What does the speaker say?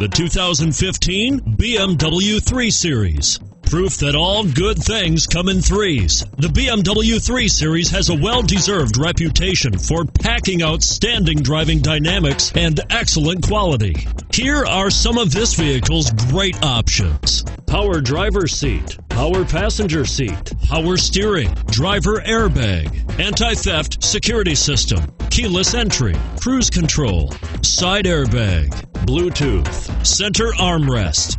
The 2015 BMW 3 Series. Proof that all good things come in threes. The BMW 3 Series has a well-deserved reputation for packing outstanding driving dynamics and excellent quality. Here are some of this vehicle's great options: power driver seat, power passenger seat, power steering, driver airbag, anti-theft security system, keyless entry, cruise control, side airbag, Bluetooth, center armrest.